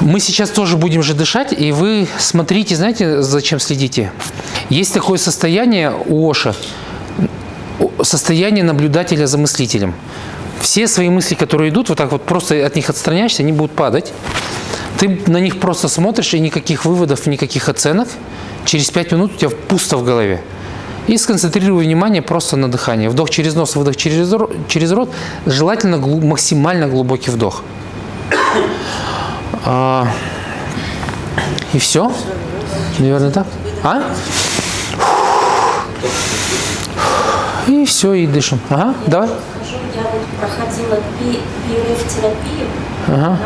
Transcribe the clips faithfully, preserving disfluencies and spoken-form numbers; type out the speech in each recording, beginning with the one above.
Мы сейчас тоже будем же дышать, и вы смотрите, знаете, зачем следите? Есть такое состояние у Оша, состояние наблюдателя за мыслителем. Все свои мысли, которые идут, вот так вот просто от них отстраняешься, они будут падать. Ты на них просто смотришь, и никаких выводов, никаких оценок. Через пять минут у тебя пусто в голове. И сконцентрирую внимание просто на дыхании. Вдох через нос, выдох через рот. Через рот. Желательно глуб, максимально глубокий вдох. А, и все. Наверное, так. А? И все, и дышим. Ага, я давай. Скажу, я вот проходила биорефтерапию, ага. Она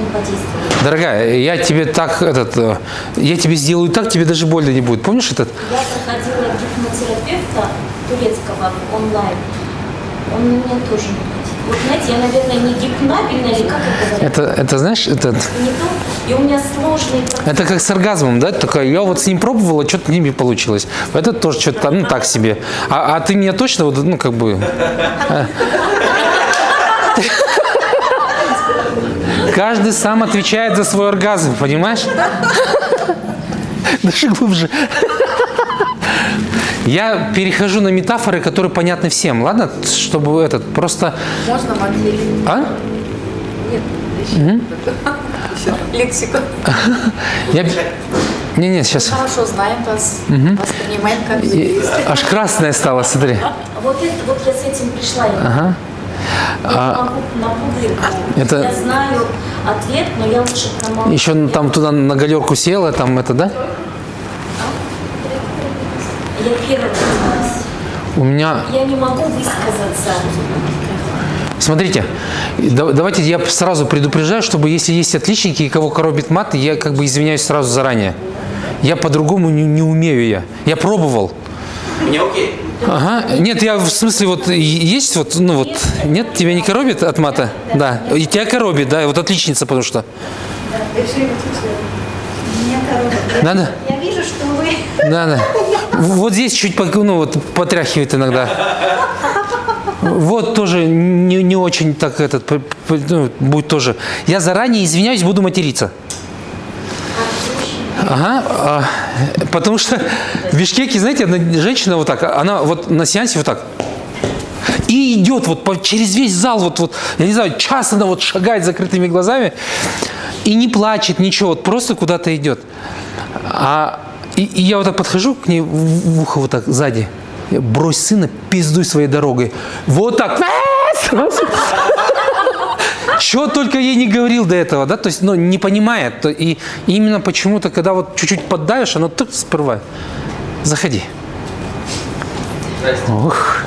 не подействовала. Дорогая, я тебе так, этот, я тебе сделаю так, тебе даже больно не будет. Помнишь этот? Я проходила гипнотерапевта турецкого онлайн. Он меня тоже не подействовал. Вот знаете, я, наверное, не гипнабельна, или как это говорят? Это, это знаешь, это... Не то, и у меня сложный... Это как с оргазмом, да? Такая, я вот с ним пробовала, что-то не получилось. Это тоже что-то, ну, так себе. А, а ты меня точно, вот, ну, как бы... Каждый сам отвечает за свой оргазм, понимаешь? Дыши глубже. Я перехожу на метафоры, которые понятны всем, ладно? Чтобы этот, просто... Можно материть? А? Нет, еще. Лексика. Не, не, сейчас. Хорошо знаем вас, воспринимаем как есть. Аж красная стала, смотри. Вот я с этим пришла. Я могу на публику. Я знаю ответ, но я лучше промолчу. Еще там туда на галерку села, там это, да? Я первый раз. У меня... Я не могу высказаться. Смотрите, давайте я сразу предупреждаю, чтобы если есть отличники и кого коробит мат, я как бы извиняюсь сразу заранее. Я по-другому не, не умею я. Я пробовал. Мне окей. Ага. Нет, я в смысле вот есть вот, ну вот, нет, тебя не коробит от мата? Да. да. И тебя коробит, да, вот отличница, потому что. Да, решили, меня коробит. Надо? Я вижу, что вы... Надо. Вот здесь чуть ну, вот, потряхивает иногда. Вот тоже не, не очень так этот, ну, будет тоже. Я заранее извиняюсь, буду материться. Ага, а, потому что в Бишкеке, знаете, одна женщина вот так, она вот на сеансе вот так. И идет вот по, через весь зал, вот, вот, я не знаю, час она вот шагает с закрытыми глазами и не плачет, ничего, вот просто куда-то идет. А... И, и я вот так подхожу к ней в ухо вот так сзади. Брось сына, пиздуй своей дорогой. Вот так. Чего только ей не говорил до этого, да? То есть, ну, не понимает. И именно почему-то, когда вот чуть-чуть поддавишь, оно так сперва. Заходи. Ох.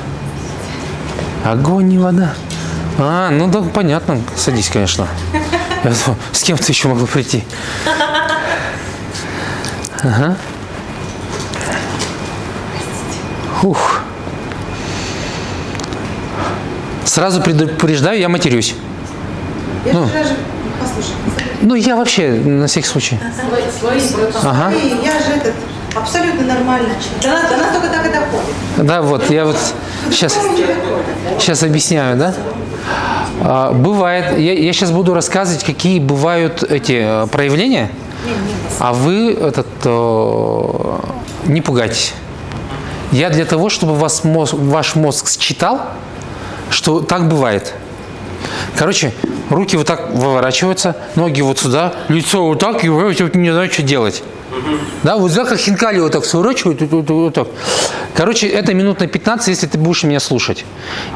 Огонь и вода. А, ну да, понятно. Садись, конечно. С кем ты еще могла прийти? Ага. Ух. Сразу предупреждаю, я матерюсь. Я ну. Даже... Послушай. Ну, я вообще, на всякий случай. Свои, свои, ага. Я же этот, абсолютно нормальный человек. Да, она только так и доходит. Да, вот, я вот сейчас, сейчас объясняю, да? А, бывает, я, я сейчас буду рассказывать, какие бывают эти проявления. А вы этот, э, не пугайтесь. Я для того, чтобы вас мозг, ваш мозг считал, что так бывает. Короче, руки вот так выворачиваются, ноги вот сюда, лицо вот так, и вы не знаете, что делать. Да, вот так, как хинкали вот так сворачивают, вот, вот, вот так. Короче, это минут на пятнадцать, если ты будешь меня слушать.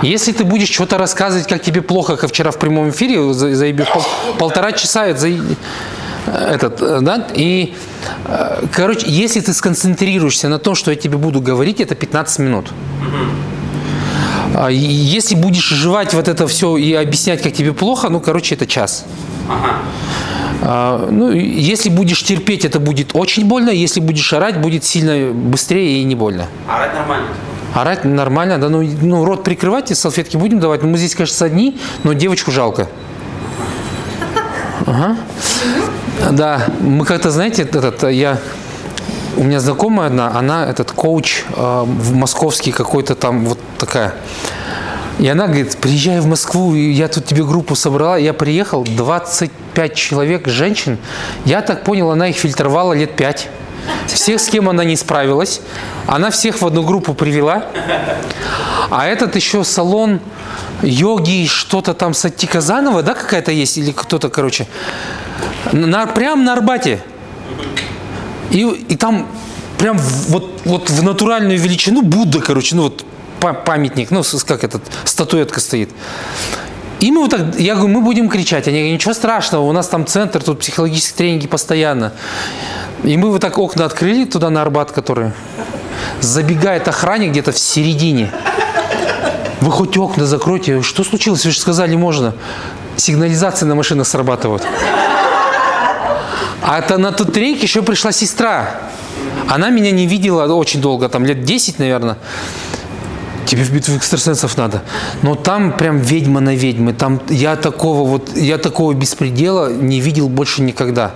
Если ты будешь что-то рассказывать, как тебе плохо, как вчера в прямом эфире, за, за пол, полтора часа, это... За... Этот, да? И, короче, если ты сконцентрируешься на том, что я тебе буду говорить, это пятнадцать минут. Если будешь жевать вот это все и объяснять, как тебе плохо, ну, короче, это час. Ага. Ну, если будешь терпеть, это будет очень больно. Если будешь орать, будет сильно быстрее и не больно. Орать нормально? Орать нормально, да. Ну, ну рот прикрывать и салфетки будем давать. Ну, мы здесь, конечно, одни, но девочку жалко. Ага. Да, мы как-то, знаете, этот, я, у меня знакомая одна, она этот коуч э, в московский какой-то там вот такая. И она говорит, приезжай в Москву, я тут тебе группу собрала. Я приехал, двадцать пять человек, женщин. Я так понял, она их фильтровала лет пять. Всех, с кем она не справилась. Она всех в одну группу привела. А этот еще салон йоги, что-то там Сати Казанова, да, какая-то есть? Или кто-то, короче. На, прям на Арбате. И, и там прям вот, вот в натуральную величину Будда, короче, ну вот памятник, ну как этот, статуэтка стоит. И мы вот так, я говорю, мы будем кричать. Они говорят, ничего страшного, у нас там центр, тут психологические тренинги постоянно. И мы вот так окна открыли туда на Арбат, который забегает охранник где-то в середине. Вы хоть окна закройте. Что случилось? Вы же сказали, можно. Сигнализация на машинах срабатывает. А это на тот тренинг еще пришла сестра. Она меня не видела очень долго, там лет десять, наверное. Тебе в битву экстрасенсов надо. Но там прям ведьма на ведьмы. Там я такого вот, я такого беспредела не видел больше никогда.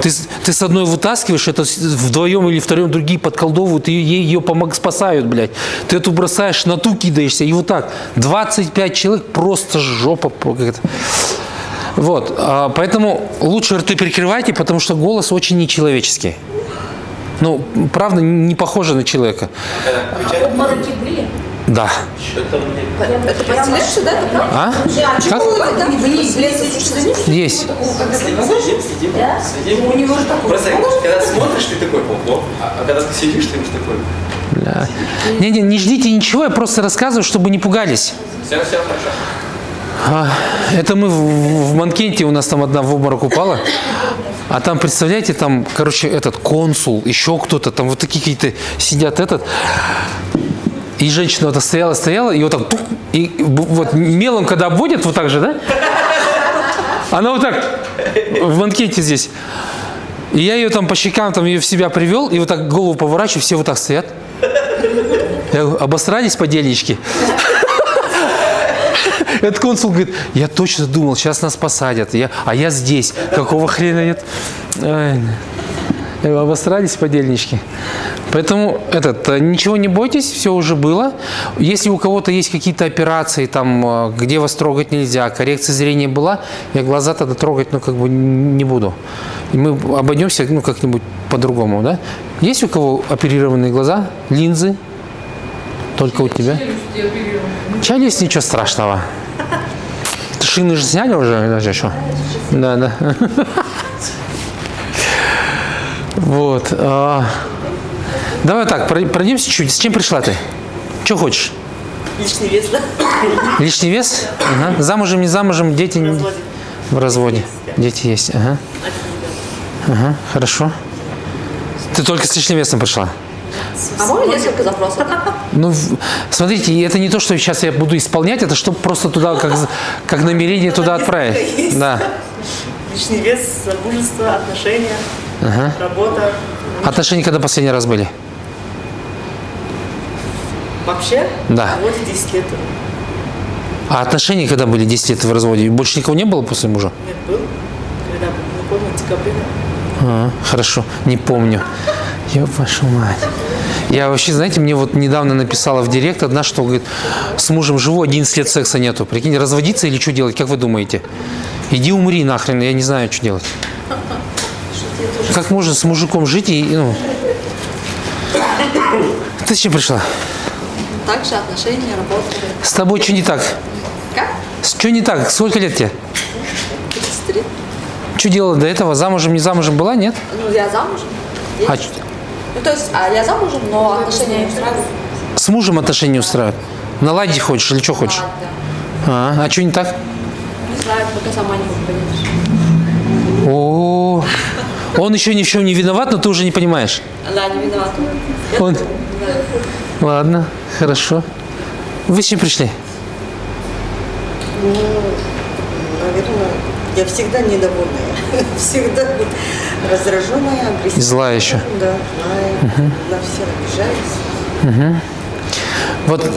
Ты, ты с одной вытаскиваешь, это вдвоем или втроем другие подколдовывают, и ей ее помог, спасают, блядь. Ты эту бросаешь, на ту кидаешься, и вот так. двадцать пять человек, просто жопа. Вот, поэтому лучше рты прикрывайте, потому что голос очень нечеловеческий. Ну, правда, не похоже на человека. Обмороки были? Да. Это подслышишь, да? А? Как? Есть. У него же такой. Просто, когда смотришь, ты такой, о, а когда ты сидишь, ты уж такой. Бля. Не, не, не ждите ничего, я просто рассказываю, чтобы не пугались. Все, все, хорошо. Это мы в Манкенте, у нас там одна в обморок упала, а там, представляете, там, короче, этот консул, еще кто-то, там вот такие какие-то сидят, этот, и женщина вот стояла, стояла, и вот так, тух, и вот мелом, когда обводят, вот так же, да? Она вот так, в Манкенте здесь, и я ее там по щекам, там ее в себя привел, и вот так голову поворачиваю, все вот так стоят. Я говорю, обосрались подельнички? Этот консул говорит, я точно думал, сейчас нас посадят, я, а я здесь. Какого хрена нет? Ай, обосрались подельнички. Поэтому этот, ничего не бойтесь, все уже было. Если у кого-то есть какие-то операции, там, где вас трогать нельзя, коррекция зрения была, я глаза тогда трогать, ну, как бы не буду. И мы обойдемся, ну, как-нибудь по-другому, да? Есть у кого оперированные глаза, линзы? Только у тебя? Челюсть, ничего страшного. Шины же сняли уже, даже еще. Да, да. Вот. Давай так, пройдемся чуть. С чем пришла ты? Что хочешь? Лишний вес, да? Лишний вес? Ага. Замужем, не замужем, дети не... В разводе. Дети есть. Ага. Ага, хорошо. Ты только с лишним весом пришла? А можно несколько запросов? Ну, смотрите, это не то, что сейчас я буду исполнять, это чтобы просто туда, как, как намерение туда отправить. Да. Лишний вес, замужество, отношения, ага. Работа. Отношения когда последний раз были? Вообще? Да. Вот десять лет. А отношения когда были десять лет в разводе? Больше никого не было после мужа? Нет, был. Когда, не помню, в декабре. А, хорошо, не помню. Ёб вашу мать. Я вообще, знаете, мне вот недавно написала в директ одна, что говорит, с мужем живу, одиннадцать лет секса нету. Прикинь, разводиться или что делать, как вы думаете? Иди умри нахрен, я не знаю, что делать. Как можно с мужиком жить и, ну... Ты с чем пришла? Так же отношения, работа. С тобой что не так? Как? Что не так? Сколько лет тебе? тридцать три. Что делала до этого? Замужем, не замужем была, нет? Ну, я замужем. А, ну, то есть, а я замужем, но отношения не устраивают. С мужем отношения не устраивают? Наладить хочешь или что хочешь? А, да. а, а что не так? Не знаю, пока сама не понимаешь. О, он еще ни в чем не виноват, но ты уже не понимаешь. Да, не виноват. Он... Да. Ладно, хорошо. Вы с чем пришли? Ну, наверное, я всегда недовольная. Всегда раздраженная, агрессивная. Злая еще. Да, злая. Угу. На все обижаюсь. Угу. Вот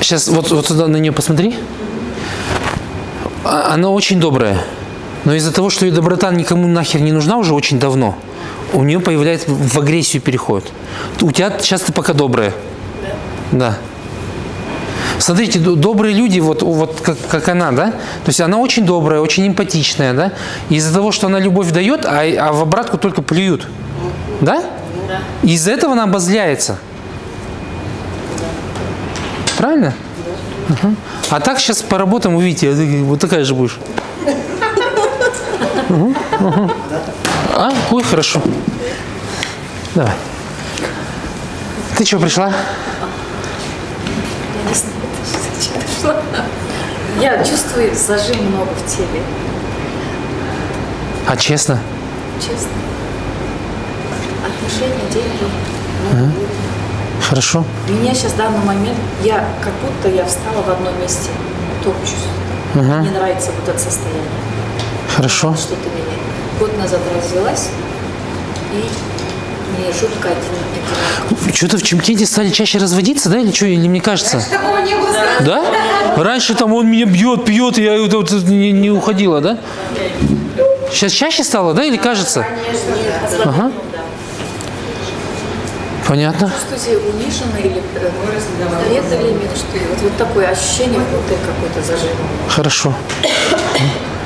сейчас вот, вот сюда на нее посмотри. Она очень добрая. Но из-за того, что ее доброта никому нахер не нужна уже очень давно, у нее появляется, в агрессию переходит. У тебя сейчас ты пока добрая. Да. Да. Смотрите, добрые люди, вот, вот как, как она, да? То есть она очень добрая, очень эмпатичная, да? Из-за того, что она любовь дает, а, а в обратку только плюют, да? Из-за этого она обозляется. Правильно? Угу. А так сейчас по работам увидите, вот такая же будешь. Угу, угу. А, ой, хорошо. Давай. Ты что, пришла? Я не знаю, зачем пришла. Я чувствую зажим много в теле. А честно? Честно. Отношения, деньги. Ага. Хорошо. Меня сейчас в данный момент, я как будто я встала в одном месте, топчусь. Ага. Мне нравится вот это состояние. Хорошо. Что-то меняет. Год назад развелась и... Жутко одинаково. Что-то в Чимкенте стали чаще разводиться, да, или что, или мне кажется? Раньше такого не было. Да? Раньше там он меня бьет, пьет, и я вот, не, не уходила, да? Сейчас чаще стало, да, или кажется? Конечно, да. Ага. Понятно. Чувствую себя униженной или это временно, что ли? Вот, вот такое ощущение, будто какой-то зажим. Хорошо.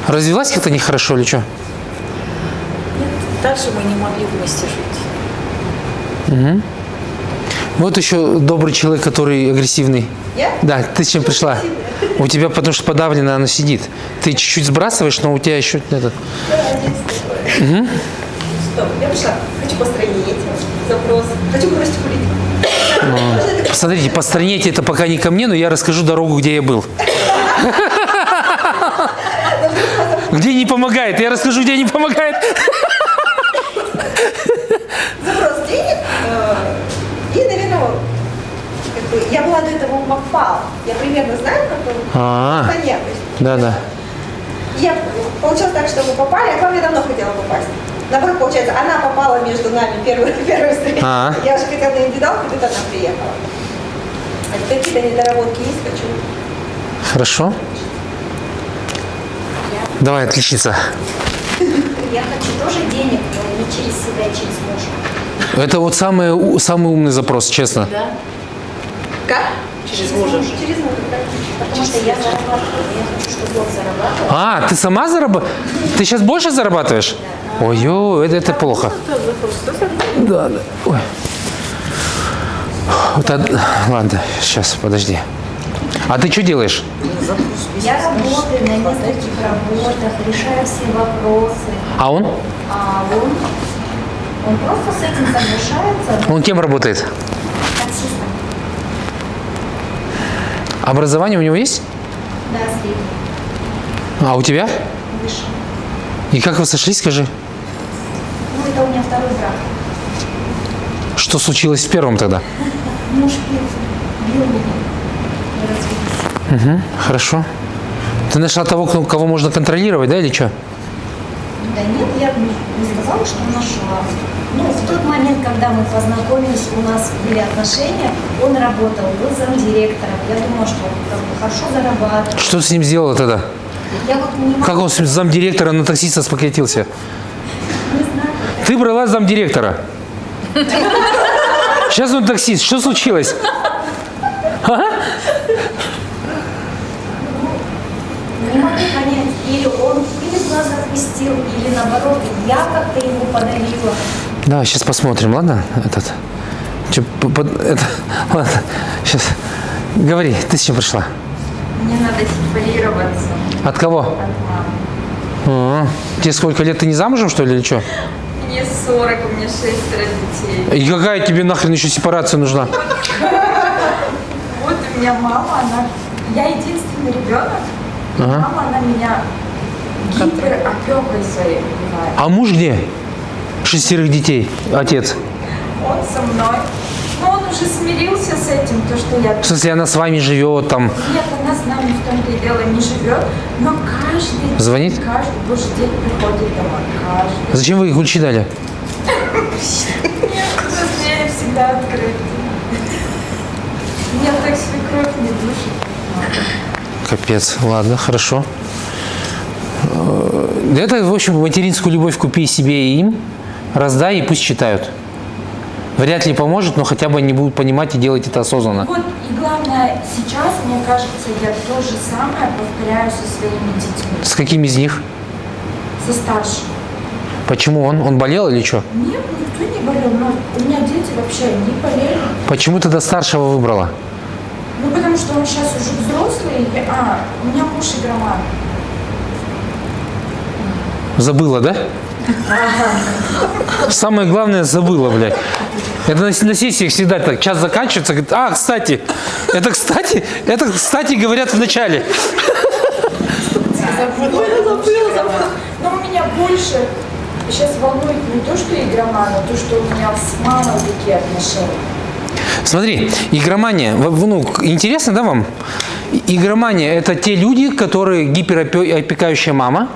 Развелась как-то нехорошо или что? Нет, дальше мы не могли вместе жить. Угу. Вот еще добрый человек, который агрессивный. Я? Да, ты с чем пришла? У тебя, потому что подавлена, она сидит. Ты чуть-чуть сбрасываешь, но у тебя еще этот. Да, угу. Что, я пришла. Хочу постранить запрос. Хочу бросить курить. Посмотрите, постранить это пока не ко мне, но я расскажу дорогу, где я был. Где не помогает. Я расскажу, где не помогает. Запрос денег, и, наверное, как бы, я была до этого у Макпала, я примерно знаю, как он а -а -а. Да, да. Я получилось так, что мы попали, а к вам я давно хотела попасть. Наоборот, получается, она попала между нами первую, первую встречу. А -а -а. Я уже как одна индивидуалка, тут она приехала. А какие-то недоработки есть, хочу. Хорошо. Я... Давай, отличница. Я хочу тоже денег, но не через себя, через мужа. Это вот самый, самый умный запрос, честно. Да. Как? Через, через мужа. Через мужа, да. Потому через что я зарабатываю, я хочу, чтобы он зарабатывал. А, ты сама зарабатываешь? Ты сейчас больше зарабатываешь? Да. Ой-ой, это, это плохо. Да, да. Ой. Вот од... Ладно, сейчас, подожди. А ты что делаешь? Я работаю на нескольких работах, решаю все вопросы. А он? А он, он просто с этим соглашается. Он кем работает? Таксистом. Образование у него есть? Да, среднее. А у тебя? Выше. И как вы сошлись, скажи? Ну, это у меня второй брак. Что случилось с первым тогда? Муж бил меня. Угу, хорошо. Ты нашла того, кого можно контролировать, да, или что? Да нет, я бы не сказала, что нашла. Ну, в тот момент, когда мы познакомились, у нас были отношения, он работал, был замдиректором. Я думала, что он как бы хорошо зарабатывает. Что ты с ним сделала тогда? Я вот не могу... Как он с замдиректора на таксиста спокатился? Не знаю. Ты брала замдиректора. Сейчас он таксист. Что случилось? Не могу понять, или он или глаза отпустил, или наоборот, я как-то ему подарила. Да, сейчас посмотрим, ладно? Этот. Че, под, это, ладно, сейчас. Говори, ты с чем пришла? Мне надо сепарироваться. От кого? От мамы. А -а -а. Тебе сколько лет? Ты не замужем, что ли, или что? Мне сорок, у меня шестеро детей. И какая тебе нахрен еще сепарация нужна? Вот у меня мама, она... Я единственный ребенок. Ага. Мама, она меня гиперопекой своей понимает. А муж где? Шестерых детей, отец. Он со мной. Но он уже смирился с этим, то, что я... В смысле, она с вами живет там? Нет, она с нами в том-то и дело не живет, но каждый... Звонит? Каждый божий день приходит домой, каждый. Зачем вы их ключи дали? Нет, просто я всегда открыта. Меня так свекровь не душит. Капец. Ладно, хорошо. Это, в общем, материнскую любовь купи себе и им, раздай, и пусть читают. вряд ли поможет, но хотя бы они будут понимать и делать это осознанно. Вот, и главное, сейчас, мне кажется, я то же самое повторяю со своими детьми. С каким из них? Со старшим. Почему он? Он болел или что? Нет, никто не болел, но у меня дети вообще не болели. Почему ты до старшего выбрала? Ну, потому что он сейчас уже взрослый, и, а, у меня муж игроман. Забыла, да? Самое главное, забыла, блядь. Это на, на сессиях всегда так. Час заканчивается, говорит, а, кстати, это, кстати, это, кстати, говорят в начале. Забыла, забыла, забыла. Но у меня больше сейчас волнует не то, что игроман, а то, что у меня с мамой такие отношения. Смотри, игромания, ну, интересно, да, вам? Игромания – это те люди, которые гиперопекающая мама,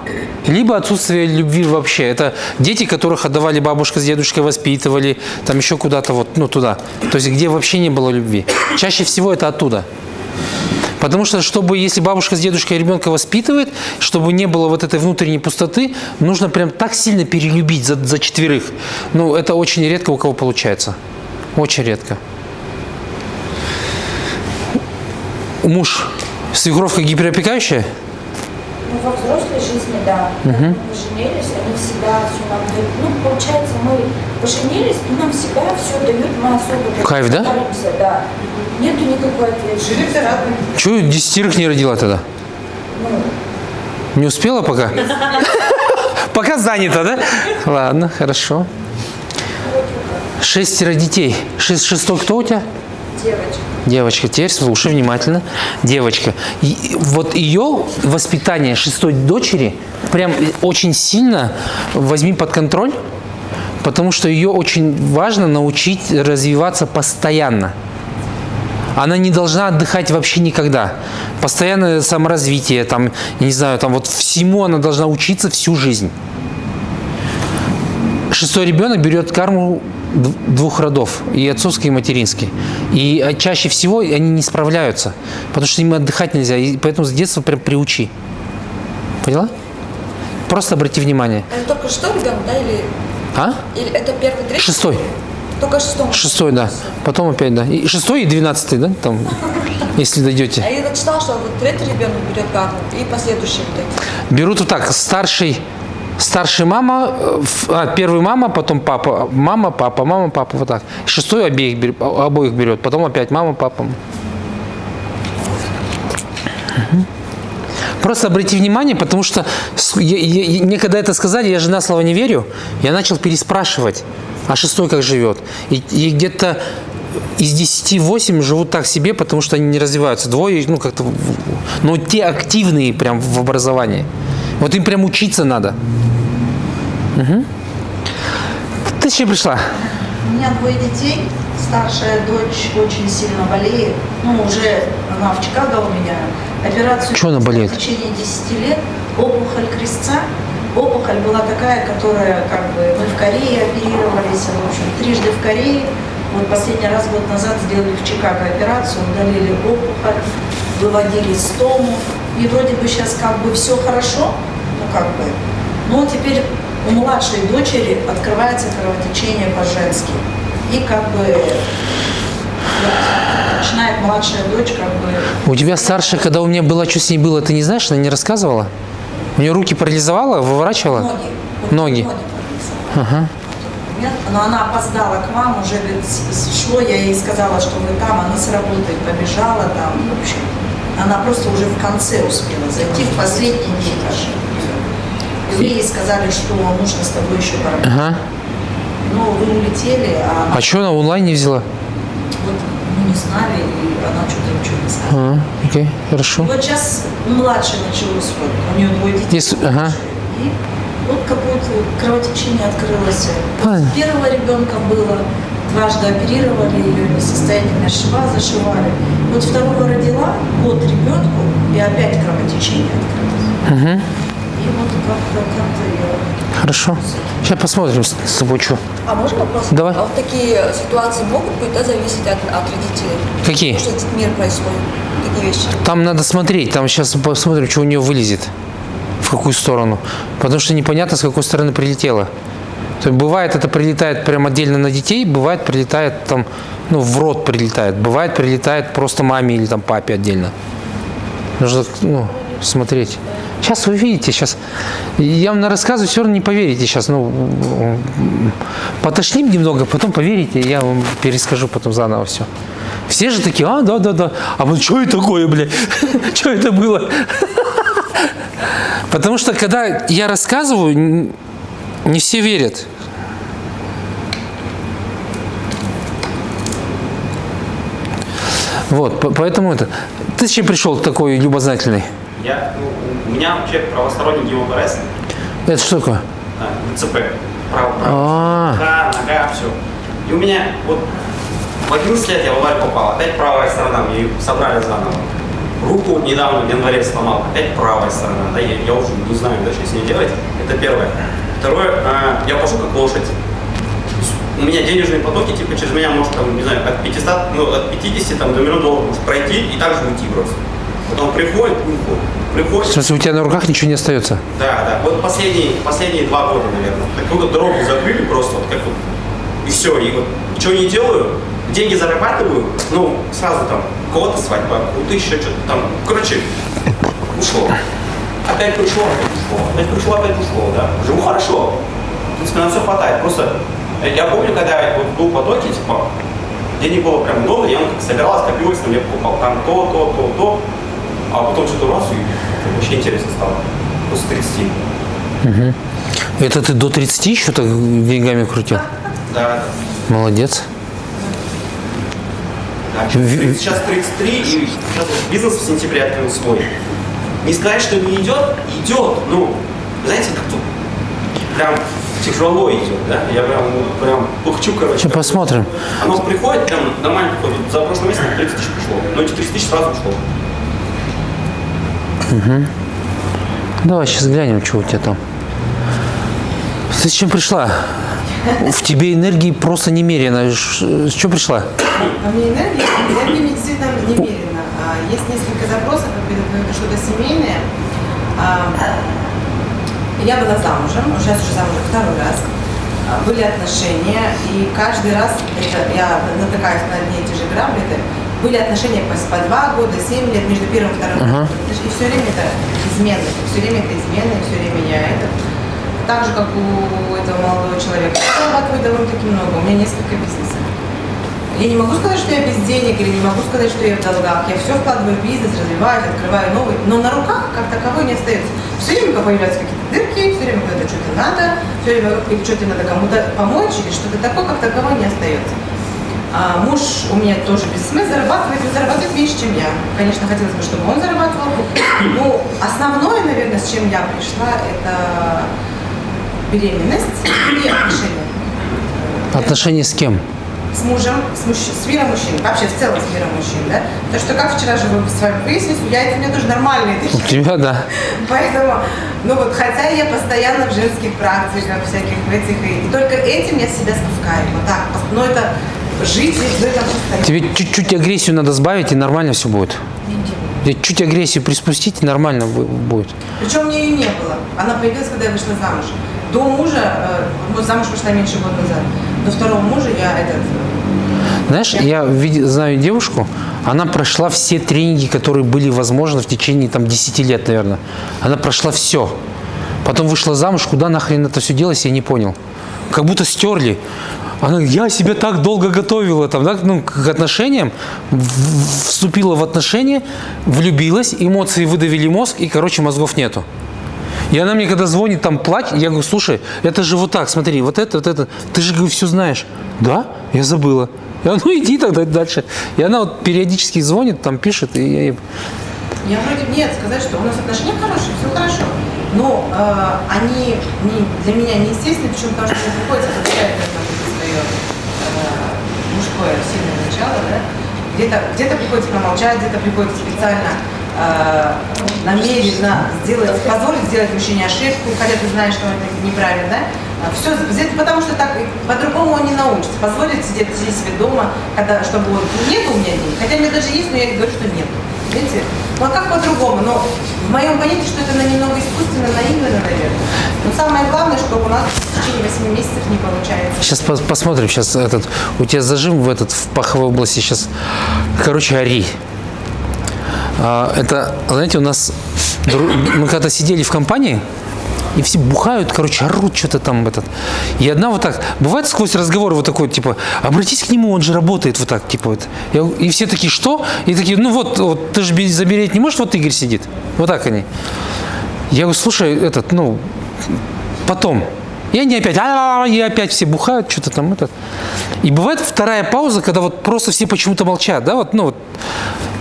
либо отсутствие любви вообще. Это дети, которых отдавали бабушка с дедушкой, воспитывали, там еще куда-то вот, ну, туда. То есть, где вообще не было любви. Чаще всего это оттуда. Потому что, чтобы, если бабушка с дедушкой ребенка воспитывает, чтобы не было вот этой внутренней пустоты, нужно прям так сильно перелюбить за, за четверых. Ну, это очень редко у кого получается. Очень редко. Муж, свекровка гиперопекающая? Ну, во взрослой жизни, да. Угу. Когда мы поженились, они всегда все нам дают. Ну, получается, мы поженились, и нам всегда все дают, мы особо... Кайф, да? Да. Нету никакой ответственности. Чего десятерых не родила тогда? Ну. Не успела пока? Пока занята, да? Ладно, хорошо. Шестеро детей. Шестой кто у тебя? Девочка. Девочка, теперь слушай внимательно. Девочка. И вот ее воспитание шестой дочери прям очень сильно возьми под контроль, потому что ее очень важно научить развиваться постоянно. Она не должна отдыхать вообще никогда. Постоянное саморазвитие, там, не знаю, там вот всему она должна учиться всю жизнь. Шестой ребенок берет карму двух родов, и отцовский, и материнский. И чаще всего они не справляются, потому что им отдыхать нельзя, и поэтому с детства прям приучи. Поняла? Просто обрати внимание. Это только что ребенок, да? Или... А? Или это первый, третий? Шестой. Только шестой? Шестой, да. Потом опять, да. И шестой, и двенадцатый, да, там, если дойдете. А я дочитала, что вот третий ребенок берет карму, и последующие вот берут вот так, старший... Старшая мама, а, первая мама, потом папа, мама, папа, мама, папа, вот так. Шестой обеих, обоих берет, потом опять мама, папа. Угу. Просто обрати внимание, потому что я, я, мне когда это сказали, я же на слово не верю, я начал переспрашивать, а шестой как живет. И, и где-то из десяти восемь живут так себе, потому что они не развиваются. Двое, ну как-то, но те активные прям в образовании. Вот им прям учиться надо. Угу. Ты еще пришла? У меня двое детей. Старшая дочь очень сильно болеет. Ну, уже она в Чикаго у меня. Операцию... Что она болеет? В течение десяти лет. Опухоль крестца. Опухоль была такая, которая как бы... Мы в Корее оперировались. В общем, трижды в Корее. Вот последний раз год назад сделали в Чикаго операцию. Удалили опухоль. Выводили стому. И вроде бы сейчас как бы все хорошо, ну как бы, но теперь у младшей дочери открывается кровотечение по-женски. И как бы вот, начинает младшая дочь как бы... У тебя старшая, когда у меня была, что с ней было, ты не знаешь, она не рассказывала? У нее руки парализовала, выворачивала? Ноги. Вот ноги. Ноги парализовала. Ага. Но она опоздала к вам, уже говорит, шло, я ей сказала, что вы там, она с работы побежала там, в общем. Она просто уже в конце успела зайти, в последний день даже. И ей сказали, что нужно с тобой еще поработать. Ага. Но вы улетели, а... А что она онлайн не взяла? Вот, ну, не знали, и она что-то ничего не знала. Ага, окей, хорошо. Вот сейчас младшая началась, вот, у нее двое детей. Есть, ага. И вот какое-то кровотечение открылось. Вот первого ребенка было, дважды оперировали ее, несостоятельная шва, зашивали. Вот второго родила, год ребенку, и опять кровотечение открылось. Угу. И вот как-то как ее... Хорошо. Сейчас посмотрим с собой, что. А можно вопрос? Давай. А вот такие ситуации могут быть, да, зависеть от, от родителей? Какие? Что этот мир происходит, такие вещи. Там надо смотреть, там сейчас посмотрим, что у нее вылезет, в какую сторону. Потому что непонятно, с какой стороны прилетело. То есть бывает, это прилетает прям отдельно на детей, бывает, прилетает там, ну, в рот прилетает, бывает, прилетает просто маме или там папе отдельно. Нужно, ну, смотреть. Сейчас вы видите, сейчас, я вам на рассказываю, все равно не поверите сейчас, ну, потошним немного, потом поверите, я вам перескажу потом заново все. Все же такие, а, да, да, да, а вот что это такое, блядь, что это было? Потому что, когда я рассказываю, не все верят. Вот, поэтому это. Ты с чем пришел такой любознательный? Я, ну, у меня вообще правосторонний ГИО-ГРС. Это что такое? А, ВЦП. Право, право. А -а -а. Да, нога, все. И у меня вот в одиннадцать лет я в аварию попал. Опять правая сторона, мне ее собрали заново. Руку вот недавно в январе сломал. Опять правая сторона. Да, я, я уже не знаю даже, что с ней делать. Это первое. Второе, а, я пошел как лошадь. У меня денежные потоки, типа, через меня может, там, не знаю, от пятисот, ну, от пятидесяти там, до миллиона долларов может пройти и также уйти просто. Потом приходит, приходит. В смысле, у тебя на руках ничего не остается? Да, да. Вот последние, последние два года, наверное. Какую-то дорогу закрыли просто, вот как вот. И все. И вот что не делаю, деньги зарабатываю, ну, сразу там, у кого-то свадьба, у тысячи что-то там. Короче, ушло. Опять пришло, опять ушло. Опять пришло, опять ушло, да. Живу хорошо. В принципе, на все хватает. Просто я помню, когда я вот был в потоке, типа, денег было прям много, я как собиралась, копилась, там я покупал там то, то, то, то. А потом что-то раз, и вообще интересно стало. После тридцати. Угу. Это ты до тридцати еще так деньгами крутил? Да. Молодец. Да, сейчас тридцать три, и сейчас бизнес в сентябре открыл свой. Не сказать, что не идет, идет. Ну, знаете, как тут прям тяжело идет, да? Я прям, прям пухчу, короче. Посмотрим. Оно приходит, прям нормально приходит. За прошлый месяц тридцать тысяч пришло. Но эти тридцать тысяч сразу ушло. Угу. Давай сейчас глянем, что у тебя там. Ты с чем пришла? В тебе энергии просто немерено. С чего пришла? А мне энергия, энергия действительно немерено. Есть несколько запросов, например, что-то семейное. Я была замужем, сейчас уже замужем второй раз. Были отношения, и каждый раз это, я натыкаюсь на одни и те же грабли. Были отношения по два года, семь лет, между первым и вторым. Uh-huh. И все время это измены, все время это измены, все время я это. Так же, как у этого молодого человека. Я зарабатываю довольно-таки много, у меня несколько бизнесов. Я не могу сказать, что я без денег, или не могу сказать, что я в долгах. Я все вкладываю в бизнес, развиваюсь, открываю новый, но на руках как таковой не остается. Все время появляются какие-то дырки, все время куда-то что-то надо, все время что-то надо кому-то помочь, или что-то такое, как таковой не остается. А муж у меня тоже без смысла зарабатывает, но зарабатывает меньше, чем я. Конечно, хотелось бы, чтобы он зарабатывал. Но основное, наверное, с чем я пришла, это беременность и отношения. Отношения с кем? С мужем, с, мужч... с миром мужчин, вообще в целом с миром мужчин, да? Потому что, как вчера же вы с вами выяснились, яйца у меня тоже нормальные такие. У тебя, да. Поэтому, ну вот, хотя я постоянно в женских практиках, всяких этих, и только этим я себя спускаю, вот так, но это... Жить в этом состоянии. Тебе чуть-чуть агрессию надо сбавить, и нормально все будет. Чуть агрессию приспустить, и нормально будет. Причем у меня ее не было. Она появилась, когда я вышла замуж. До мужа, ну, замуж вышла меньше года назад. До второго мужа я этот... Знаешь, я, я знаю девушку, она прошла все тренинги, которые были возможны в течение там, десяти лет, наверное. Она прошла все. Потом вышла замуж, куда нахрен это все делось, я не понял. Как будто стерли. Она, я себя так долго готовила там, да, ну, к отношениям, вступила в отношения, влюбилась, эмоции выдавили мозг, и, короче, мозгов нету. И она мне, когда звонит, там, плачь, я говорю, слушай, это же вот так, смотри, вот это, вот это, ты же, говорю, все знаешь. Да, я забыла. Я, ну, иди тогда дальше. И она вот периодически звонит, там, пишет, и я ей... Я вроде нет, сказать, что у нас отношения хорошие, все хорошо. Но э, они не, для меня неестественны, почему, потому что мне приходится подставить мужское сильное начало, да? Где-то где-то приходится промолчать, где-то приходится специально э, намеренно сделать, позволить сделать мужчине ошибку, хотя ты знаешь, что он это неправильно, да? Все, потому что так по-другому он не научится. Позволить сидеть, сидеть себе дома, когда, чтобы он... Нет у меня денег, хотя у меня даже есть, но я говорю, что нет. дети. Ну а как по-другому? Но в моем понятии, что это немного искусственно, наигранно, наверное. Но самое главное, что у нас в течение восьми месяцев не получается. Сейчас по посмотрим, сейчас этот, у тебя зажим в этот, в паховой области сейчас, короче, ори. А, это, знаете, у нас, мы когда сидели в компании, и все бухают, короче, орут что-то там. Этот. И одна вот так, бывает сквозь разговор вот такой, типа, обратись к нему, он же работает вот так, типа. Вот. И все такие, что? И такие, ну вот, вот ты же забереть не можешь, вот Игорь сидит. Вот так они. Я говорю, слушай, этот, ну, потом. И они опять, а -а -а", и опять все бухают, что-то там. Этот. И бывает вторая пауза, когда вот просто все почему-то молчат, да, вот, ну вот.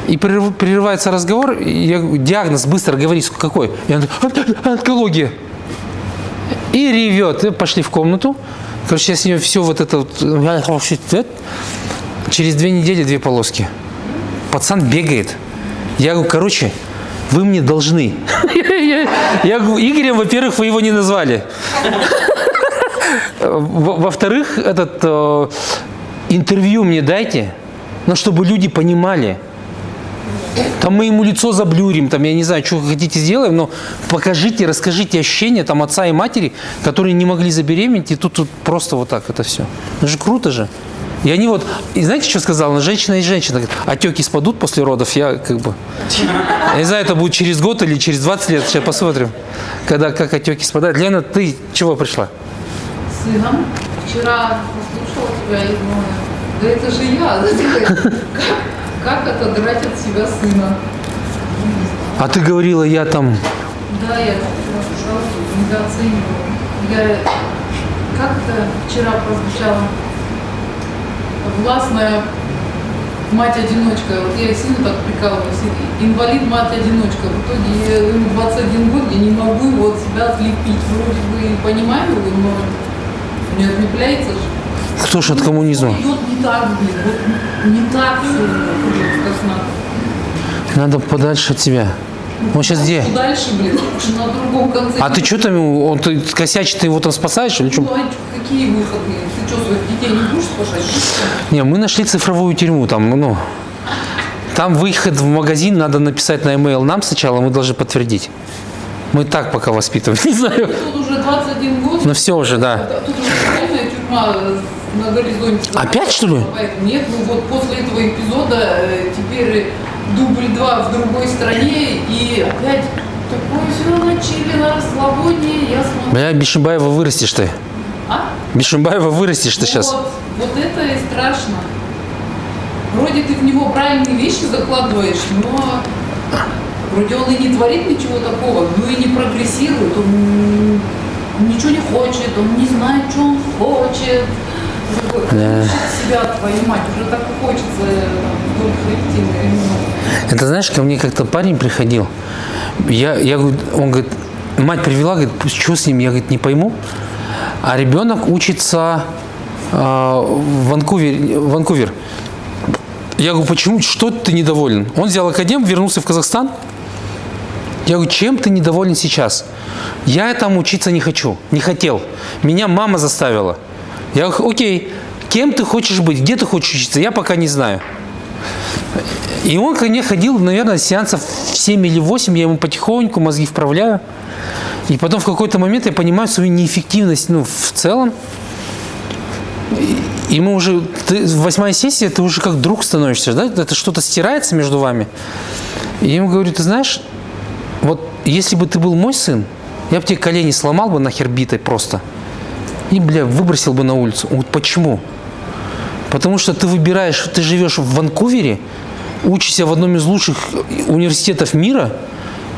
И прерывается разговор, и я говорю, диагноз быстро говори, какой. И он говорит, онкология. И ревет. И пошли в комнату. Короче, я с нее все вот это вот. Через две недели две полоски. Пацан бегает. Я говорю, короче, вы мне должны. Я говорю, Игорем, во-первых, вы его не назвали. Во-вторых, этот интервью мне дайте, но чтобы люди понимали. Там мы ему лицо заблюрим, там я не знаю, что хотите сделаем, но покажите, расскажите ощущения там отца и матери, которые не могли забеременеть, и тут, тут просто вот так это все. Это же круто же. И они вот, и знаете, что сказала? Женщина и женщина, говорит, отеки спадут после родов, я как бы, я не знаю, это будет через год или через двадцать лет, сейчас посмотрим, когда, как отеки спадают. Лена, ты чего пришла? Сыном. Вчера послушала тебя и думала, да это же я. Как отодрать от себя сына? А ты говорила, я там... Да, я сразу недооценивала. Я как-то вчера прозвучала властная мать-одиночка. Вот я сильно так прикалываюсь. Инвалид-мать-одиночка. В итоге ему двадцать один год, я не могу его от себя отлепить. Вроде бы понимаю его, но не отлепляется же. Кто ж от коммунизма? Не так, блин, не так все. Надо подальше от тебя. Он сейчас где? Дальше, блин, на другом конце. А ты что там, он, ты косячит, ты его там спасаешь или что? Какие выходы? Ты что, своих детей не будешь спасать? Не, мы нашли цифровую тюрьму там, ну. Там выход в магазин надо написать на e-mail нам сначала, мы должны подтвердить. Мы так пока воспитываем, не знаю. Тут уже двадцать один год. Ну все уже, да. Тут уже тюрьма. На горизонте. Опять, что ли? Нет, ну вот после этого эпизода теперь дубль два в другой стране, и опять такое все на чили, на расслабоне, я смотрю. Бля, Бишимбаева вырастешь ты. А? Бишимбаева вырастешь ты вот, сейчас. Вот это и страшно. Вроде ты в него правильные вещи закладываешь, но вроде он и не творит ничего такого, ну и не прогрессирует, он ничего не хочет, он не знает, что он хочет. Да. Себя понимать, уже так хочется там. Это знаешь, ко мне как-то парень приходил, я, я, он говорит, мать привела, говорит, что с ним, я говорит, не пойму, а ребенок учится э, в Ванкувер, Ванкувер. Я говорю, почему, что ты недоволен? Он взял академ, вернулся в Казахстан. Я говорю, чем ты недоволен сейчас? Я там учиться не хочу, не хотел, меня мама заставила. Я говорю, окей, кем ты хочешь быть, где ты хочешь учиться, я пока не знаю. И он ко мне ходил, наверное, сеансов семь или восемь, я ему потихоньку мозги вправляю. И потом в какой-то момент я понимаю свою неэффективность, ну, в целом. И мы уже, ты, восьмая сессия, ты уже как друг становишься, да, это что-то стирается между вами. И я ему говорю, ты знаешь, вот если бы ты был мой сын, я бы тебе колени сломал бы нахер битой просто. И, бля, выбросил бы на улицу. Вот почему? Потому что ты выбираешь, ты живешь в Ванкувере, учишься в одном из лучших университетов мира,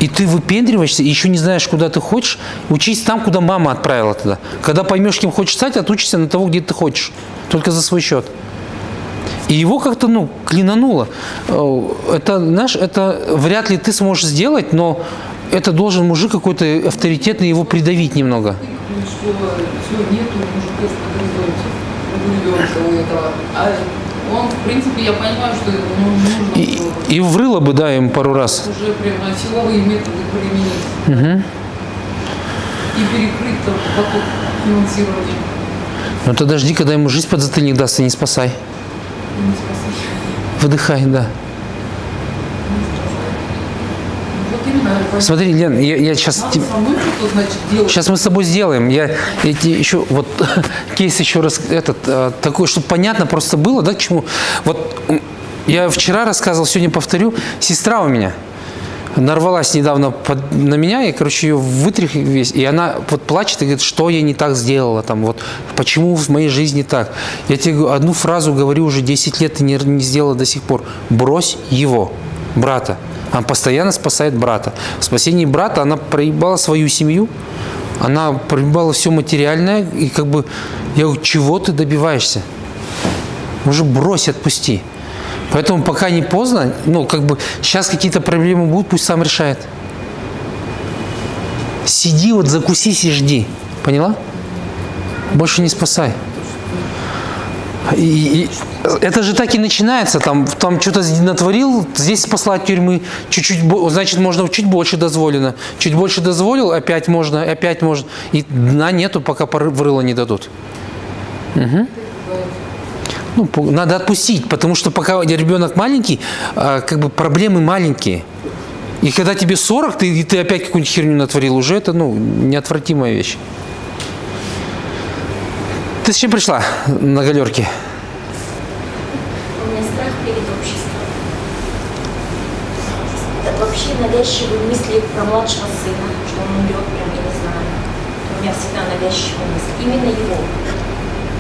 и ты выпендриваешься, и еще не знаешь, куда ты хочешь. Учись там, куда мама отправила тогда. Когда поймешь, кем хочешь стать, отучишься на того, где ты хочешь. Только за свой счет. И его как-то, ну, клинануло. Это, знаешь, это вряд ли ты сможешь сделать, но это должен мужик какой-то авторитетный его придавить немного. Что все нету мужика с горизонте, у этого. А он, в принципе, я понимаю, что ему нужно. И, и врыло бы, да, им пару раз. Уже прям силовые методы применить. Угу. И перекрыть там поток финансирования. Ну тогда жди, когда ему жизнь под затыльник даст, и не спасай. И не спасай. Выдыхай, да. Не спасай. Смотри, Лен, я, я сейчас... Тип... Сейчас мы с тобой сделаем. Я, я еще вот кейс еще раз этот такой, чтобы понятно просто было, да, к чему. Вот я вчера рассказывал, сегодня повторю. Сестра у меня нарвалась недавно под, на меня, и, короче, ее вытряхнула весь, и она вот плачет и говорит, что я не так сделала, там, вот, почему в моей жизни так. Я тебе одну фразу говорю уже десять лет, ты не, не сделала до сих пор. Брось его, брата. Она постоянно спасает брата. В спасении брата она проебала свою семью, она проебала все материальное, и как бы, я говорю, чего ты добиваешься? Уже брось, отпусти. Поэтому пока не поздно, ну, как бы, сейчас какие-то проблемы будут, пусть сам решает. Сиди, вот закусись и жди. Поняла? Больше не спасай. И, и, это же так и начинается, там, там что-то натворил, здесь спасла от тюрьмы, чуть-чуть, значит, можно чуть больше дозволено. Чуть больше дозволил, опять можно, опять можно. И дна нету, пока в рыло не дадут. Угу. Ну, надо отпустить, потому что пока ребенок маленький, как бы проблемы маленькие. И когда тебе сорок, ты, ты опять какую-нибудь херню натворил, уже это, ну, неотвратимая вещь. Ты с чем пришла на галерке? У меня страх перед обществом. Вообще навязчивые мысли про младшего сына, что он умрет, прям, я не знаю. У меня всегда навязчивые мысли. Именно его.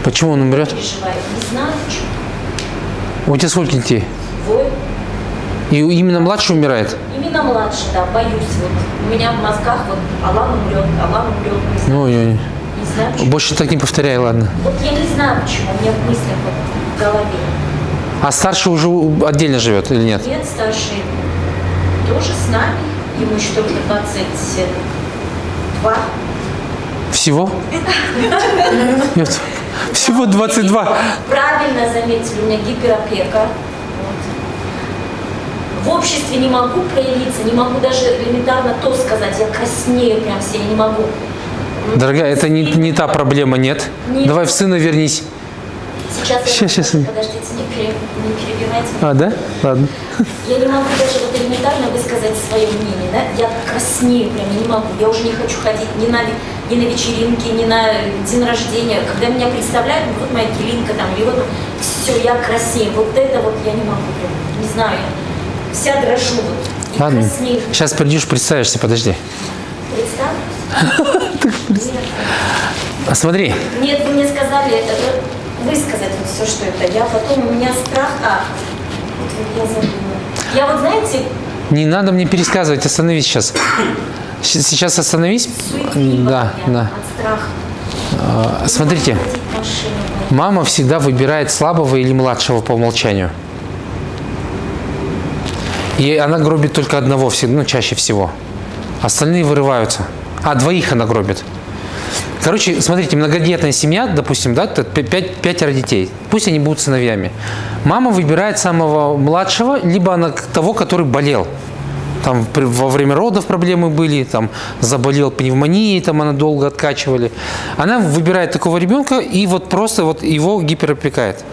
Почему он умрет? Не знаю, почему. У тебя сколько детей? Двое. И именно младший умирает? Именно младший, да, боюсь. Вот. У меня в мозгах вот Алан умрет, Алан умрет. Ну, я не знаю, почему. Больше так не повторяй, ладно. Вот я не знаю, почему. У меня в мыслях вот, в голове. А старший уже отдельно живет или нет? Нет, старший тоже с нами. Ему еще только двадцать два. Всего? Нет. Всего двадцать два. Правильно заметили, у меня гиперопека. Вот. В обществе не могу проявиться, не могу даже элементарно то сказать. Я краснею прям все, я не могу. Дорогая, это не, не та проблема, нет? Нет. Давай в сына вернись. Сейчас, сейчас, сейчас. Подождите, не, пере, не перебивайте. А, да? Ладно. Я не могу даже вот элементарно высказать свое мнение, да? Я краснею прям, я не могу. Я уже не хочу ходить ни на, ни на вечеринки, ни на день рождения. Когда меня представляют, ну, вот моя келинка там, и вот все, я краснею. Вот это вот я не могу прям, не знаю, я вся дрожу вот. И ладно, краснею. Сейчас придешь, представишься, подожди. Представлюсь? А смотри. Нет, вы мне сказали это. Высказать вот все, что это. Я потом, у меня страх, а, вот, я забыла. Я вот, знаете... Не надо мне пересказывать, остановись сейчас. Сейчас остановись. Суетливо, да, да. От страха. А, смотрите, мама всегда выбирает слабого или младшего по умолчанию. И она гробит только одного, ну, чаще всего. Остальные вырываются. А, двоих она гробит. Короче, смотрите, многодетная семья, допустим, да, пятеро детей, пусть они будут сыновьями. Мама выбирает самого младшего, либо она того, который болел. Там во время родов проблемы были, там заболел пневмонией, там она долго откачивали. Она выбирает такого ребенка и вот просто вот его гиперопекает.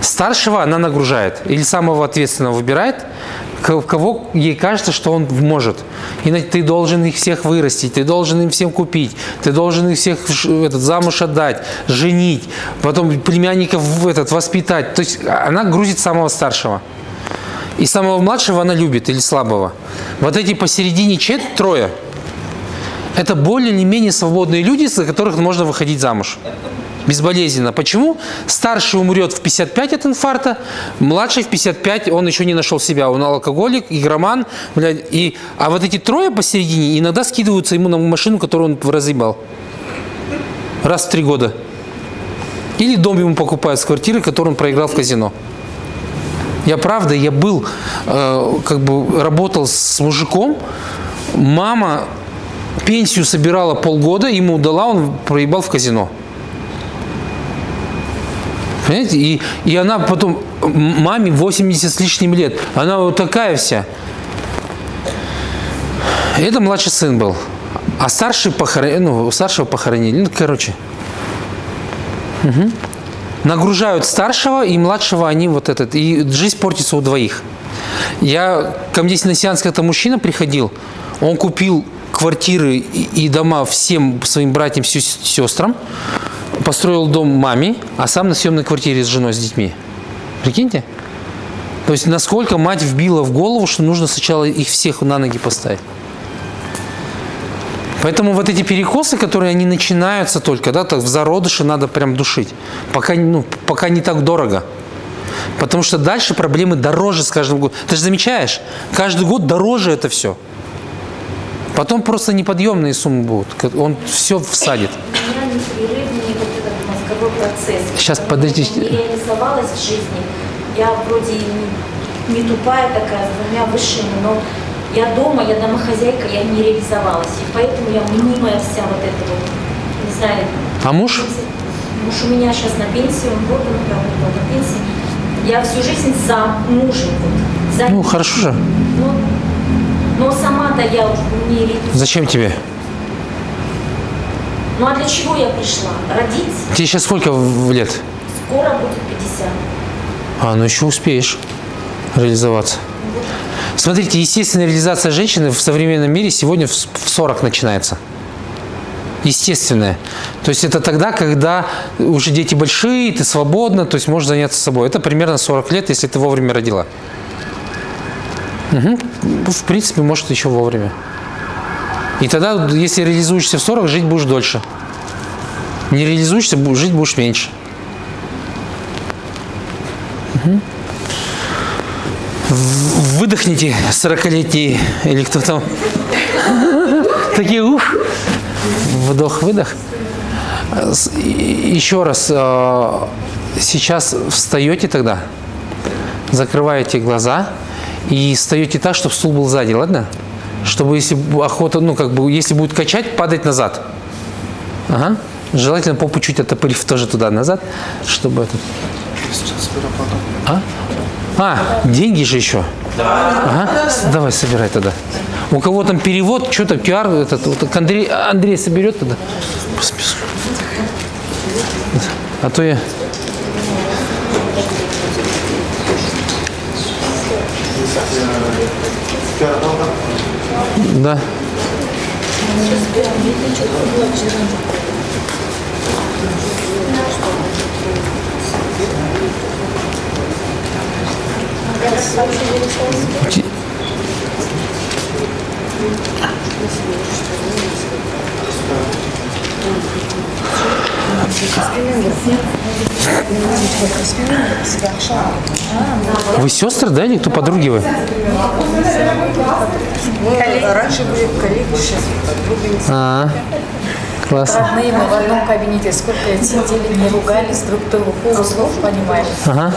Старшего она нагружает или самого ответственного выбирает, кого ей кажется, что он может. И ты должен их всех вырастить, ты должен им всем купить, ты должен их всех этот, замуж отдать, женить, потом племянников этот, воспитать. То есть она грузит самого старшего. И самого младшего она любит, или слабого. Вот эти посередине чет, трое, это более или менее свободные люди, за которых можно выходить замуж. Безболезненно. Почему? Старший умрет в пятьдесят пять от инфаркта, младший в пятьдесят пять, он еще не нашел себя, он алкоголик, игроман. Блядь, и, а вот эти трое посередине иногда скидываются ему на машину, которую он разъебал. Раз в три года. Или дом ему покупают с квартиры, которую он проиграл в казино. Я правда, я был, э, как бы работал с мужиком, мама пенсию собирала полгода, ему дала, он проебал в казино. Понимаете? И, и она потом, маме восемьдесят с лишним лет, она вот такая вся. Это младший сын был, а старший похоронили, ну, старшего похоронили, ну, короче. Угу. Нагружают старшего и младшего, они вот этот, и жизнь портится у двоих. Я, ко мне на сеанс, когда мужчина приходил, Он купил квартиры и дома всем своим братьям, сестрам, построил дом маме, а сам на съемной квартире с женой, с детьми. Прикиньте? То есть насколько мать вбила в голову, что нужно сначала их всех на ноги поставить. Поэтому вот эти перекосы, которые они начинаются только, да, так в зародыше надо прям душить. Пока, ну, пока не так дорого. Потому что дальше проблемы дороже с каждым годом. Ты же замечаешь, каждый год дороже это все. Потом просто неподъемные суммы будут. Он все всадит. Сейчас, подожди. Я реализовалась в жизни. Я вроде не тупая такая, с двумя высшими, но... Я дома, я домохозяйка, я не реализовалась. И поэтому я мнимая вся вот эта вот, не знаю. А муж? Муж у меня сейчас на пенсии, он год направлял на пенсии. Я всю жизнь за мужем. Вот, за... Ну, хорошо же. Но, но сама-то я уже не реализовалась. Зачем тебе? Ну, а для чего я пришла? Родить? Тебе сейчас сколько лет? Скоро будет пятьдесят. А, ну еще успеешь реализоваться. Смотрите, естественная реализация женщины в современном мире сегодня в сорок начинается. Естественная. То есть это тогда, когда уже дети большие, ты свободна, то есть можешь заняться собой. Это примерно сорок лет, если ты вовремя родила. Угу. В принципе, может, еще вовремя. И тогда, если реализуешься в сорок, жить будешь дольше. Не реализуешься, жить будешь меньше. Угу. Выдохните, сорокалетний, или кто там, такие, ух, вдох-выдох. Еще раз, сейчас встаете тогда, закрываете глаза и встаете так, чтобы стул был сзади, ладно? Чтобы, если охота, ну, как бы, если будет качать, падать назад. Ага. Желательно попу чуть оттопырив тоже туда, назад, чтобы это... А? А, деньги же еще? Да. Ага. Давай, собирай тогда. У кого там перевод, что там, ку ар, этот, вот Андрей, Андрей соберет тогда? А то я... Да. Вы сестры, да, или кто, подруги вы? Раньше были коллеги, сейчас подруги. А, классно. Родные мы в одном кабинете, сколько сидели, не ругались, друг другу полуслов понимали. Ага.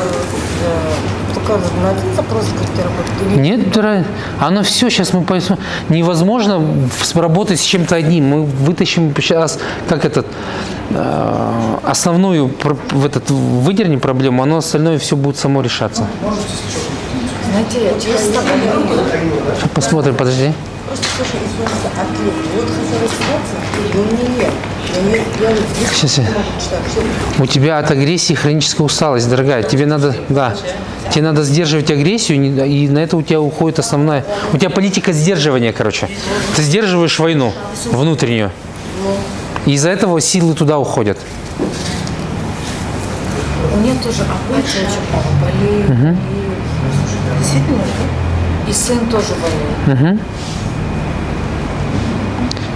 Нет, дорогая, оно все, сейчас мы пойдем. Невозможно сработать с чем-то одним. Мы вытащим сейчас, как этот, основную, в этот, выдернем проблему, оно остальное все будет само решаться. Посмотрим, подожди. Сейчас. У тебя от агрессии хроническая усталость, дорогая. Тебе надо, да, тебе надо сдерживать агрессию, и на это у тебя уходит основная. У тебя политика сдерживания, короче. Ты сдерживаешь войну внутреннюю. И из-за этого силы туда уходят. У меня тоже опухоль болеет. Действительно? И сын тоже болеет.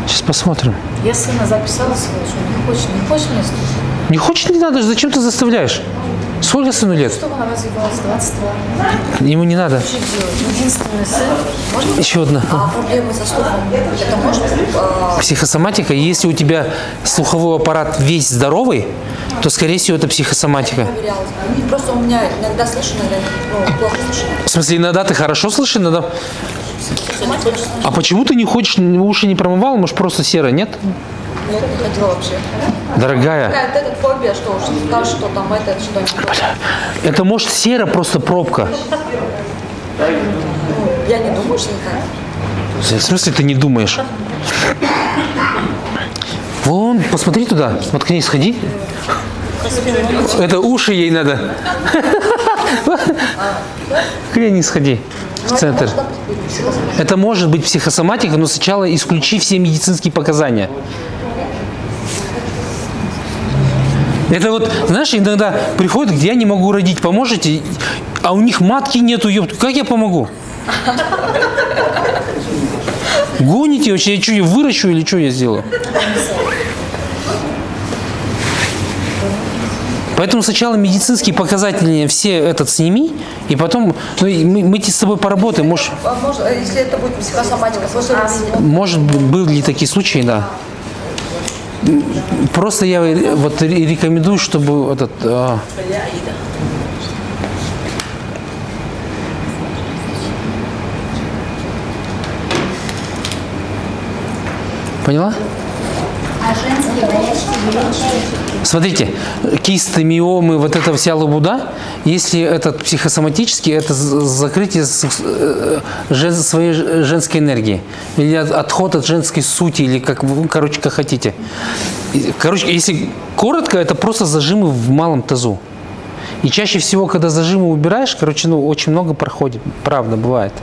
Сейчас посмотрим. Я сына записала своего, что не хочет, не хочет меня слушать. Не хочет, не надо, зачем ты заставляешь? Сколько сыну лет? Чтобы она развивалась, двадцать два. Ему не надо. Единственный сын. Можно? Еще одна. А проблемы со слухом? Это можно? Психосоматика. Если у тебя слуховой аппарат весь здоровый, то, скорее всего, это психосоматика. Просто у меня иногда слышно, иногда плохо слышно. В смысле, иногда ты хорошо слышишь, иногда... А почему ты не хочешь, уши не промывала? Может, просто серо, нет? Нет, не хотела вообще. Дорогая. Какая-то фобия, что уж скажешь, что там это, что не... Это, может, серо, просто пробка. Я не думаю, что никак. В смысле ты не думаешь? Вон, посмотри туда, вот к ней сходи. Это уши ей надо. Хрен не сходи в центр. Это может быть психосоматика, но сначала исключи все медицинские показания. Это вот, знаешь, иногда приходят, где я не могу родить, поможете, а у них матки нету, ёпта, как я помогу? Гоните вообще, я что, я выращу или что я сделаю? Поэтому сначала медицинские показатели все этот сними, и потом ну, мы, мы с тобой поработаем. Может, если это будет психосоматика, может, были такие случаи, да. Просто я вот рекомендую, чтобы этот а, поняла? Смотрите, кисты, миомы, вот эта вся лабуда, если этот психосоматический, это закрытие своей женской энергии или отход от женской сути, или как вы, короче, как хотите. Короче, если коротко, это просто зажимы в малом тазу. И чаще всего, когда зажимы убираешь, короче, ну, очень много проходит, правда, бывает.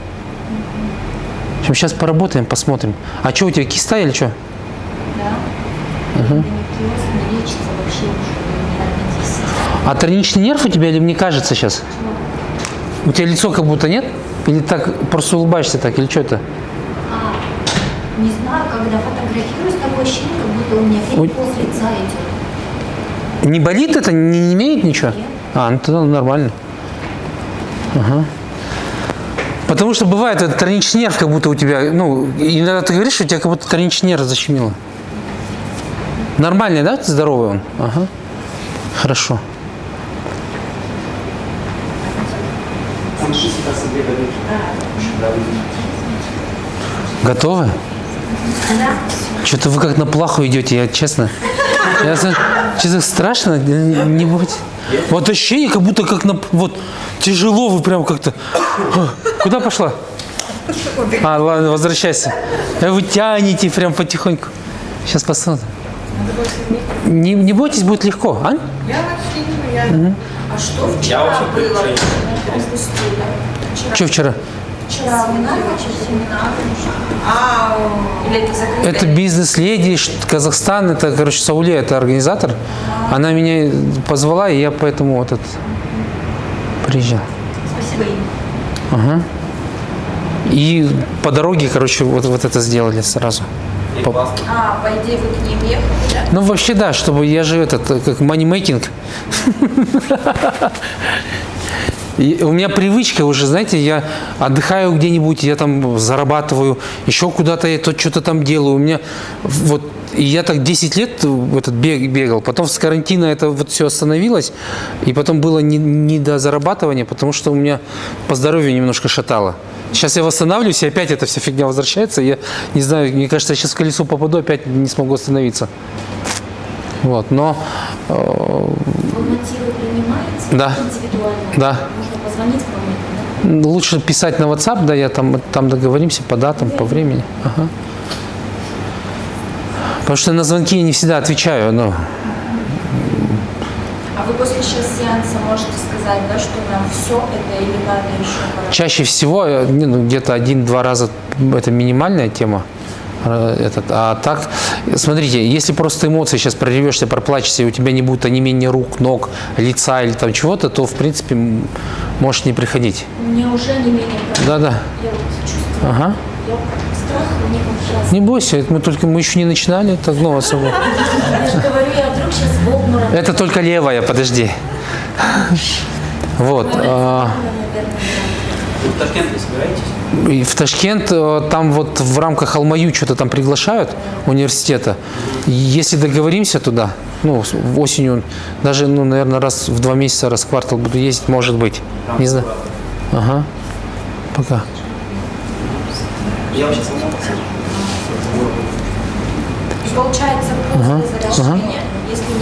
В общем, сейчас поработаем, посмотрим. А что у тебя, киста или что? Угу. А тройничный нерв у тебя или мне кажется сейчас? У тебя лицо как будто нет? Или так просто улыбаешься так, или что это? А, не знаю, когда фотографируюсь, такое ощущение, как будто у меня фиг пол лица идет. Не болит это? Не, не имеет ничего? Нет. А, ну тогда нормально. Угу. Потому что бывает этот тройничный нерв, как будто у тебя, ну, иногда ты говоришь, что у тебя как будто тройничный нерв защемило. Нормальный, да? Здоровый он? Ага. Хорошо. Готовы? Да. Что-то вы как на плаху идете, я честно. Я, честно, страшно? Не будет. Вот ощущение, как будто как на... Вот тяжело вы прям как-то... Куда пошла? А, ладно, возвращайся. Вы тянете прям потихоньку. Сейчас посмотрим. Не, не бойтесь, будет легко, а? Я вообще не угу. А что вчера я было? Вообще... Вчера. Что вчера? Вчера семинар, семинар. А, или это закрытое? Это бизнес-леди Казахстан, это, короче, Сауле, это организатор. А. Она меня позвала, и я поэтому вот этот приезжал. Спасибо им. Ага. И по дороге, короче, вот, вот это сделали сразу. По... А, по идее, вы к ним ехали, да? Ну, вообще, да, чтобы я же этот, как манимейкинг. У меня привычка уже, знаете, я отдыхаю где-нибудь, я там зарабатываю, еще куда-то я тут что-то там делаю. У меня вот, и я так десять лет этот бег, бегал, потом с карантина это вот все остановилось, и потом было не, не до зарабатывания, потому что у меня по здоровью немножко шатало. Сейчас я восстанавливаюсь, и опять эта вся фигня возвращается. Я не знаю, мне кажется, я сейчас в колесо попаду, опять не смогу остановиться. Вот, но... Э, волонтеры принимаете? Да. Индивидуально? Да. Можно позвонить кому-нибудь, да? Лучше писать на WhatsApp, да, я там, там договоримся по датам, по времени. Ага. Потому что на звонки я не всегда отвечаю, но... А вы после сейчас сеанса можете сказать, да, что нам все это или надо еще? Чаще всего, ну, где-то один-два раза это минимальная тема. Этот, а так, смотрите, если просто эмоции сейчас проревешься, проплачешься, и у тебя не будет онемения рук, ног, лица или там чего-то, то, в принципе, можешь не приходить. Мне уже онемение. Да-да. Я вот чувствую. Ага. Я страх, мне ужасно. Не бойся, это мы только мы еще не начинали, это ну, особо. Я же говорю, я вдруг сейчас в обморок. Это только левая, подожди. Вот. Вы в Ташкент не собираетесь? И в Ташкент, там вот в рамках Алмаю что-то там приглашают, университета. Если договоримся туда, ну, осенью, даже, ну, наверное, раз в два месяца, раз в квартал буду ездить, может быть. Не знаю. Ага. Пока. Я вообще сам посмотрю. Получается, просто ага. Задача ага. Меня, если не